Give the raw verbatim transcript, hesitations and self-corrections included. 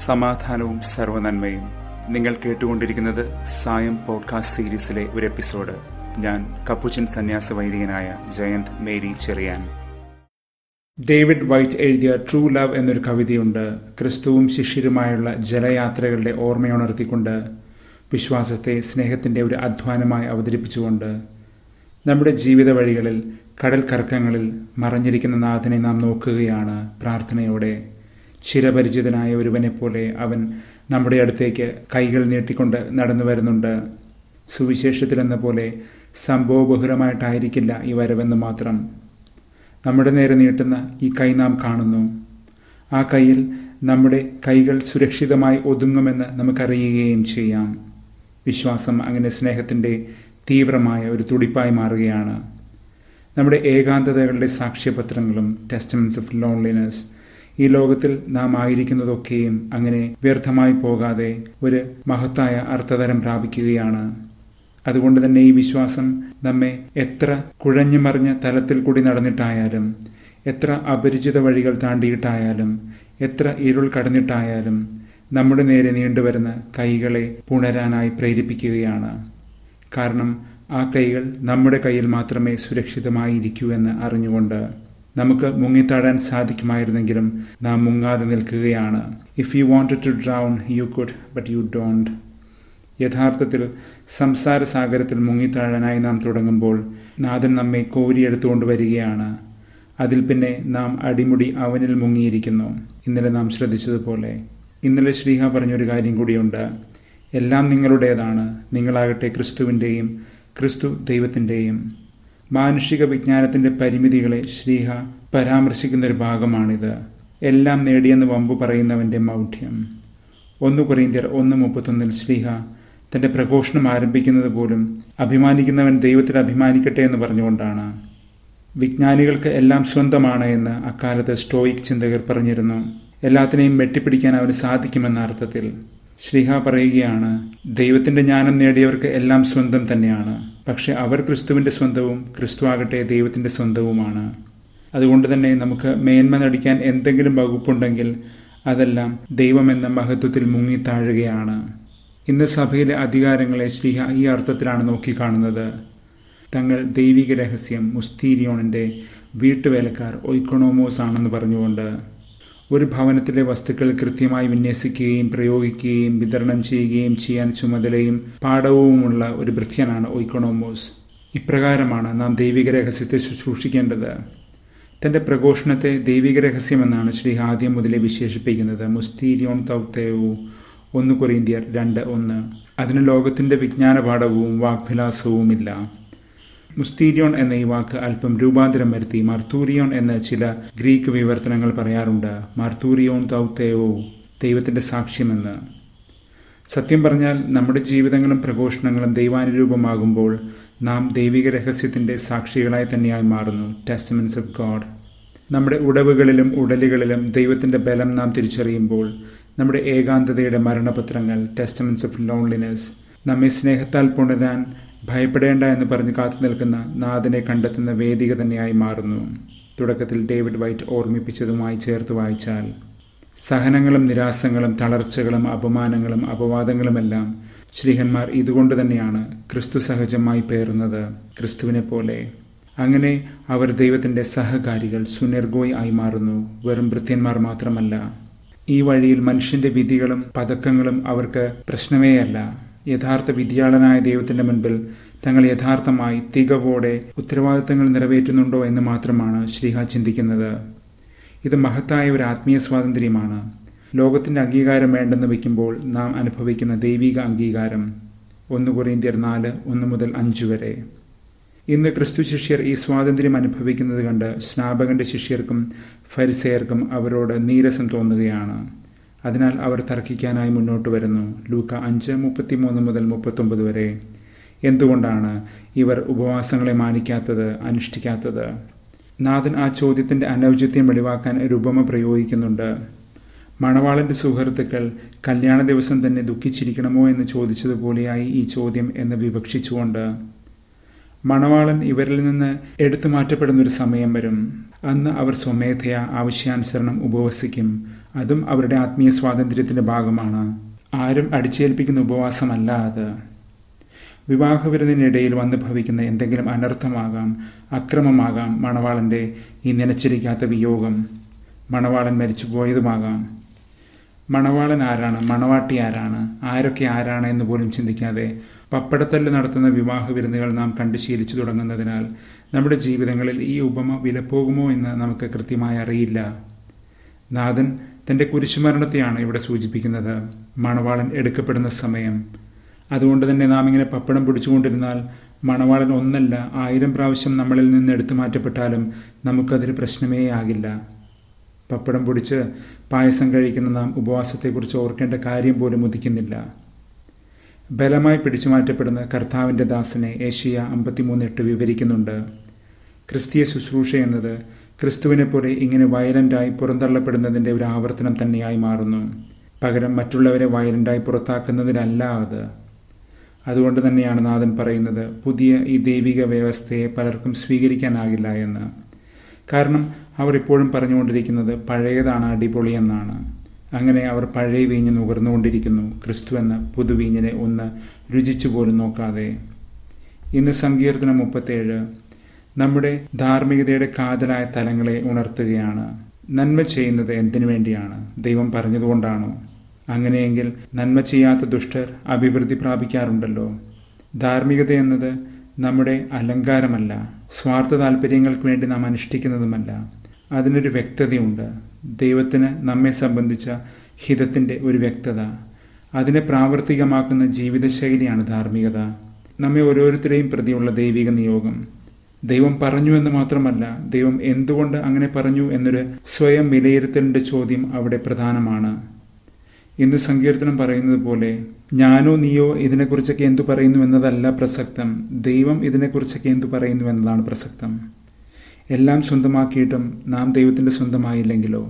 സമാധാനവും സർവ്വനന്മയും. നിങ്ങൾ കേട്ടുകൊണ്ടിരിക്കുന്നത് സായം പോഡ്കാസ്റ്റ് സീരീസിലെ ഒരു എപ്പിസോഡ്. ഞാൻ കപ്പുച്ചിൻ സന്യാസ വൈദികനായ Jayant Mary Cheriyan. David White എഴുതിയ ട്രൂ ലവ് എന്നൊരു കവിതയുണ്ട്. ക്രിസ്തുവും ശിഷ്യരുമായുള്ള ജലയാത്രകളുടെ ഓർമ്മയുണർത്തിക്കൊണ്ട് വിശ്വാസത്തെ സ്നേഹത്തിൻ്റെ ഒരു അധ്വാനമായി അവതരിപ്പിച്ചുകൊണ്ട് നമ്മുടെ ജീവിത വഴികളിൽ കടൽ കറക്കങ്ങളിൽ മറഞ്ഞിരിക്കുന്ന നാഥനെ നാം നോക്കുകയാണ് പ്രാർത്ഥനയോടെ. ചിരപരിചിതനായ ഒരുവനെപ്പോലെ അവൻ നമ്മുടെ അടുത്തേക്ക് കൈകൾ നീട്ടിക്കൊണ്ട് നടന്നു വരുന്നുണ്ട്. സുവിശേഷത്തിലെന്ന പോലെ സംഭവബഹുലമായിട്ടായിരിക്കില്ല ഈ വരവെന്ന് മാത്രം. നമ്മുടെ നേരെ നീട്ടുന്ന ഈ കൈ നാം കാണുന്നു. ആ കൈയിൽ നമ്മുടെ കൈകൾ സുരക്ഷിതമായി ഒതുങ്ങുമെന്ന് നമുക്കറിയുകയും ചെയ്യാം. വിശ്വാസം അങ്ങനെ സ്നേഹത്തിൻ്റെ തീവ്രമായ ഒരു തുടിപ്പായി മാറുകയാണ്. നമ്മുടെ ഏകാന്തതകളുടെ സാക്ഷ്യപത്രങ്ങളും ടെസ്റ്റമെൻറ്റ്സ് ഓഫ് ലോൺലിനെസ്, ഈ ലോകത്തിൽ നാം ആയിരിക്കുന്നതൊക്കെയും അങ്ങനെ വ്യർത്ഥമായി പോകാതെ ഒരു മഹത്തായ അർത്ഥതരം പ്രാപിക്കുകയാണ്. അതുകൊണ്ട് തന്നെ ഈ വിശ്വാസം നമ്മെ എത്ര കുഴഞ്ഞു മറിഞ്ഞ തലത്തിൽ കൂടി നടന്നിട്ടായാലും, എത്ര അപരിചിത വഴികൾ താണ്ടിയിട്ടായാലും, എത്ര ഇരുൾ കടന്നിട്ടായാലും നമ്മുടെ നേരെ നീണ്ടുവരുന്ന കൈകളെ പുണരാനായി പ്രേരിപ്പിക്കുകയാണ്. കാരണം ആ കൈകൾ നമ്മുടെ കയ്യിൽ മാത്രമേ സുരക്ഷിതമായിരിക്കൂ എന്ന് അറിഞ്ഞുകൊണ്ട് നമുക്ക് മുങ്ങിത്താടാൻ സാധിക്കുമായിരുന്നെങ്കിലും നാം മുങ്ങാതെ നിൽക്കുകയാണ്. If you wanted to drown you could but you don't. യഥാർത്ഥത്തിൽ സംസാര സാഗരത്തിൽ മുങ്ങിത്താഴാനായി നാം തുടങ്ങുമ്പോൾ നാഥൻ നമ്മെ കോരിയെടുത്തുകൊണ്ട് വരികയാണ്. അതിൽ പിന്നെ നാം അടിമുടി അവനിൽ മുങ്ങിയിരിക്കുന്നു. ഇന്നലെ നാം ശ്രദ്ധിച്ചതുപോലെ ഇന്നലെ ശ്രീഹ പറഞ്ഞൊരു കാര്യം കൂടിയുണ്ട്. എല്ലാം നിങ്ങളുടേതാണ്, നിങ്ങളാകട്ടെ ക്രിസ്തുവിൻ്റെയും ക്രിസ്തു ദൈവത്തിൻ്റെയും. മാനുഷിക വിജ്ഞാനത്തിൻ്റെ പരിമിതികളെ ശ്രീഹ പരാമർശിക്കുന്നൊരു ഭാഗമാണിത്. എല്ലാം നേടിയെന്ന് വമ്പു പറയുന്നവൻ്റെ മൗഢ്യം. ഒന്ന് കൊരിന്ത്യർ ഒന്ന് മുപ്പത്തൊന്നിൽ ശ്രീഹ തൻ്റെ പ്രഘോഷണം ആരംഭിക്കുന്നത് പോലും അഭിമാനിക്കുന്നവൻ ദൈവത്തിൽ അഭിമാനിക്കട്ടെ എന്ന് പറഞ്ഞുകൊണ്ടാണ്. വിജ്ഞാനികൾക്ക് എല്ലാം സ്വന്തമാണ് എന്ന് അക്കാലത്ത് സ്റ്റോയിക് ചിന്തകർ പറഞ്ഞിരുന്നു. എല്ലാത്തിനെയും വെട്ടിപ്പിടിക്കാൻ അവന് സാധിക്കുമെന്ന അർത്ഥത്തിൽ ശ്രീഹ പറയുകയാണ്, ദൈവത്തിൻ്റെ ജ്ഞാനം നേടിയവർക്ക് എല്ലാം സ്വന്തം തന്നെയാണ്. പക്ഷെ അവർ ക്രിസ്തുവിൻ്റെ സ്വന്തവും ക്രിസ്തു ആകട്ടെ ദൈവത്തിൻ്റെ സ്വന്തവുമാണ്. അതുകൊണ്ട് തന്നെ നമുക്ക് മേന്മ നടിക്കാൻ എന്തെങ്കിലും വകുപ്പുണ്ടെങ്കിൽ അതെല്ലാം ദൈവമെന്ന മഹത്വത്തിൽ മുങ്ങിത്താഴുകയാണ്. ഇന്ന് സഭയിലെ അധികാരങ്ങളെ ശ്രീഹ ഈ അർത്ഥത്തിലാണ് നോക്കിക്കാണുന്നത്. തങ്ങൾ ദൈവിക രഹസ്യം മുസ്തീരിയോണിൻ്റെ വീട്ടുവേലക്കാർ ഒയ്ക്കണോമോസ് ആണെന്ന് പറഞ്ഞുകൊണ്ട് ഒരു ഭവനത്തിലെ വസ്തുക്കൾ കൃത്യമായി വിന്യസിക്കുകയും പ്രയോഗിക്കുകയും വിതരണം ചെയ്യുകയും ചെയ്യാൻ ചുമതലയും പാഠവുമുള്ള ഒരു ഭൃത്യനാണ് ഒയ്ക്കണോമോസ്. ഇപ്രകാരമാണ് നാം ദൈവിക രഹസ്യത്തെ ശുശ്രൂഷിക്കേണ്ടത്. തൻ്റെ പ്രഘോഷണത്തെ ദൈവിക രഹസ്യമെന്നാണ് ശ്രീ ആദ്യം മുതലേ വിശേഷിപ്പിക്കുന്നത്. മുസ്തീരിയോൺ തൗത്തേവു ഒന്ന് കൊരിന്ത്യർ രണ്ട് ഒന്ന്. അതിന് ലോകത്തിൻ്റെ വിജ്ഞാന പാഠവും വാഗ്ഭിലാസവുമില്ല. മുസ്തീരിയോൺ എന്ന ഈ വാക്ക് അല്പം രൂപാന്തരം വരുത്തി മർത്തൂരിയോൺ എന്ന ചില ഗ്രീക്ക് വിവർത്തനങ്ങൾ പറയാറുണ്ട്. മർത്തൂരിയോൺ തൗത്തേവോ, ദൈവത്തിൻ്റെ സാക്ഷ്യമെന്ന്. സത്യം പറഞ്ഞാൽ നമ്മുടെ ജീവിതങ്ങളും പ്രഘോഷണങ്ങളും ദൈവാനുരൂപമാകുമ്പോൾ നാം ദൈവിക രഹസ്യത്തിൻ്റെ സാക്ഷികളായി തന്നെയായി മാറുന്നു. Testaments of God. നമ്മുടെ ഉടവുകളിലും ഉടലുകളിലും ദൈവത്തിൻ്റെ ബലം നാം തിരിച്ചറിയുമ്പോൾ നമ്മുടെ ഏകാന്തതയുടെ മരണപത്രങ്ങൾ ടെസ്റ്റമെൻറ്റ്സ് ഓഫ് ലോൺലിനെസ് നമ്മെ സ്നേഹത്താൽ പുണരാൻ ഭയപ്പെടേണ്ട എന്ന് പറഞ്ഞ് കാത്തു നിൽക്കുന്ന നാഥനെ കണ്ടെത്തുന്ന വേദിക തന്നെയായി മാറുന്നു. തുടക്കത്തിൽ ഡേവിഡ് വൈറ്റ് ഓർമ്മിപ്പിച്ചതുമായി ചേർത്ത് വായിച്ചാൽ, സഹനങ്ങളും നിരാസങ്ങളും തളർച്ചകളും അപമാനങ്ങളും അപവാദങ്ങളുമെല്ലാം ശ്രീഹന്മാർ ഇതുകൊണ്ട് തന്നെയാണ് ക്രിസ്തു സഹജമായി പേറുന്നത്, ക്രിസ്തുവിനെ പോലെ. അങ്ങനെ അവർ ദൈവത്തിൻ്റെ സഹകാരികൾ സുനിർഗോയി ആയി മാറുന്നു, വെറും ഭൃത്യന്മാർ മാത്രമല്ല. ഈ വഴിയിൽ മനുഷ്യൻ്റെ വിധികളും പതക്കങ്ങളും അവർക്ക് പ്രശ്നമേയല്ല. യഥാർത്ഥ വിദ്യാളനായ ദൈവത്തിൻ്റെ മുൻപിൽ തങ്ങൾ യഥാർത്ഥമായി തികവോടെ ഉത്തരവാദിത്തങ്ങൾ നിറവേറ്റുന്നുണ്ടോ എന്ന് മാത്രമാണ് ശ്രീഹ ചിന്തിക്കുന്നത്. ഇത് മഹത്തായ ഒരു ആത്മീയ സ്വാതന്ത്ര്യമാണ്. ലോകത്തിൻ്റെ അംഗീകാരം വേണ്ടെന്ന് വയ്ക്കുമ്പോൾ നാം അനുഭവിക്കുന്ന ദൈവിക അംഗീകാരം. ഒന്ന് കൊരിന്ത്യർ നാല് ഒന്ന് മുതൽ അഞ്ച് വരെ. ഇന്ന് ക്രിസ്തു ശിഷ്യർ ഈ സ്വാതന്ത്ര്യം അനുഭവിക്കുന്നത് കണ്ട് സ്നാപകൻ്റെ ശിഷ്യർക്കും ഫരിസേയർക്കും അവരോട് നീരസം തോന്നുകയാണ്. അതിനാൽ അവർ തർക്കിക്കാനായി മുന്നോട്ട് വരുന്നു. ലൂക്ക അഞ്ച് മുപ്പത്തി മൂന്ന് മുതൽ മുപ്പത്തൊമ്പത് വരെ. എന്തുകൊണ്ടാണ് ഇവർ ഉപവാസങ്ങളെ മാനിക്കാത്തത്, അനുഷ്ഠിക്കാത്തത്? നാഥൻ ആ ചോദ്യത്തിൻ്റെ അനൗചിത്യം വെളിവാക്കാൻ ഒരു ഉപമ പ്രയോഗിക്കുന്നുണ്ട്. മണവാളൻ്റെ സുഹൃത്തുക്കൾ കല്യാണ ദിവസം തന്നെ ദുഃഖിച്ചിരിക്കണമോ എന്ന് ചോദിച്ചതുപോലെയായി ഈ ചോദ്യം എന്ന് വിവക്ഷിച്ചുകൊണ്ട്. മണവാളൻ ഇവരിൽ നിന്ന് എടുത്തു മാറ്റപ്പെടുന്നൊരു സമയം വരും. അന്ന് അവർ സ്വമേധയാ ആവശ്യാനുസരണം ഉപവസിക്കും. അതും അവരുടെ ആത്മീയ സ്വാതന്ത്ര്യത്തിൻ്റെ ഭാഗമാണ്. ആരും അടിച്ചേൽപ്പിക്കുന്ന ഉപവാസമല്ല അത്. വിവാഹവിരുന്നിനിടയിൽ വന്നു ഭവിക്കുന്ന എന്തെങ്കിലും അനർത്ഥമാകാം, അക്രമമാകാം, മണവാളൻ്റെ ഈ നനച്ചിരിക്കാത്ത വിയോഗം, മണവാളൻ മരിച്ചു പോയതുമാകാം. മണവാളൻ ആരാണ്, മണവാട്ടി ആരാണ്, ആരൊക്കെ ആരാണ് എന്ന് പോലും ചിന്തിക്കാതെ പപ്പടത്തല്ല് നടത്തുന്ന വിവാഹ വിരുന്നുകൾ നാം കണ്ട് ശീലിച്ചു തുടങ്ങുന്നതിനാൽ നമ്മുടെ ജീവിതങ്ങളിൽ ഈ ഉപമ വിലപ്പോകുമോ എന്ന് നമുക്ക് കൃത്യമായി അറിയില്ല. നാഥൻ തൻ്റെ കുരിശുമരണത്തെയാണ് ഇവിടെ സൂചിപ്പിക്കുന്നത്, മണവാളൻ എടുക്കപ്പെടുന്ന സമയം. അതുകൊണ്ട് തന്നെ നാം ഇങ്ങനെ പപ്പടം പിടിച്ചുകൊണ്ടിരുന്നാൽ മണവാളൻ ഒന്നല്ല ആയിരം പ്രാവശ്യം നമ്മളിൽ നിന്ന് എടുത്തു മാറ്റപ്പെട്ടാലും നമുക്കതൊരു പ്രശ്നമേ ആകില്ല. പപ്പടം പൊടിച്ച് പായസം കഴിക്കുന്ന നാം ഉപവാസത്തെക്കുറിച്ച് ഓർക്കേണ്ട കാര്യം പോലും ഉദിക്കുന്നില്ല. ബലമായി പിടിച്ചു മാറ്റപ്പെടുന്ന കർത്താവിൻ്റെ ദാസനെ ഏഷ്യ അമ്പത്തിമൂന്ന് എട്ട് വിവരിക്കുന്നുണ്ട്. ക്രിസ്തീയ ശുശ്രൂഷ എന്നത് ക്രിസ്തുവിനെ പോലെ ഇങ്ങനെ വയലൻ്റായി പുറന്തള്ളപ്പെടുന്നതിൻ്റെ ഒരു ആവർത്തനം തന്നെയായി മാറുന്നു. പകരം മറ്റുള്ളവരെ വയലൻ്റായി പുറത്താക്കുന്നതിനല്ല അത്. അതുകൊണ്ട് തന്നെയാണ് നാഥൻ പറയുന്നത് പുതിയ ഈ ദൈവിക വ്യവസ്ഥയെ പലർക്കും സ്വീകരിക്കാനാകില്ല എന്ന്. കാരണം അവർ ഇപ്പോഴും പറഞ്ഞുകൊണ്ടിരിക്കുന്നത് പഴയതാണ് അടിപൊളി എന്നാണ്. അങ്ങനെ അവർ പഴയ വീഞ്ഞ് നുകർന്നുകൊണ്ടിരിക്കുന്നു, ക്രിസ്തു എന്ന പുതുവീഞ്ഞിനെ ഒന്ന് രുചിച്ചു പോലും നോക്കാതെ. ഇന്ന് സങ്കീർത്തനം മുപ്പത്തേഴ് നമ്മുടെ ധാർമ്മികതയുടെ കാതലായ തലങ്ങളെ ഉണർത്തുകയാണ്. നന്മ ചെയ്യുന്നത് എന്തിനു വേണ്ടിയാണ്? ദൈവം പറഞ്ഞതുകൊണ്ടാണോ? അങ്ങനെയെങ്കിൽ നന്മ ചെയ്യാത്ത ദുഷ്ടർ അഭിവൃദ്ധി പ്രാപിക്കാറുണ്ടല്ലോ. ധാർമ്മികത എന്നത് നമ്മുടെ അലങ്കാരമല്ല, സ്വാർത്ഥ താല്പര്യങ്ങൾക്ക് വേണ്ടി നാം അനുഷ്ഠിക്കുന്നതുമല്ല. അതിനൊരു വ്യക്തതയുണ്ട്. ദൈവത്തിന് നമ്മെ സംബന്ധിച്ച ഹിതത്തിൻ്റെ ഒരു വ്യക്തത, അതിനെ പ്രാവർത്തികമാക്കുന്ന ജീവിതശൈലിയാണ് ധാർമ്മികത. നമ്മെ ഓരോരുത്തരെയും പ്രതിയുള്ള ദൈവിക നിയോഗം. ദൈവം പറഞ്ഞു എന്ന് മാത്രമല്ല, ദൈവം എന്തുകൊണ്ട് അങ്ങനെ പറഞ്ഞു എന്നൊരു സ്വയം വിലയിരുത്തലിൻ്റെ ചോദ്യം അവിടെ പ്രധാനമാണ്. ഇന്ന് സങ്കീർത്തനം പറയുന്നത് പോലെ ഞാനോ നീയോ ഇതിനെക്കുറിച്ചൊക്കെ എന്തു പറയുന്നു എന്നതല്ല പ്രസക്തം, ദൈവം ഇതിനെക്കുറിച്ചൊക്കെ എന്തു പറയുന്നു എന്നതാണ് പ്രസക്തം. എല്ലാം സ്വന്തമാക്കിയിട്ടും നാം ദൈവത്തിൻ്റെ സ്വന്തമായില്ലെങ്കിലോ?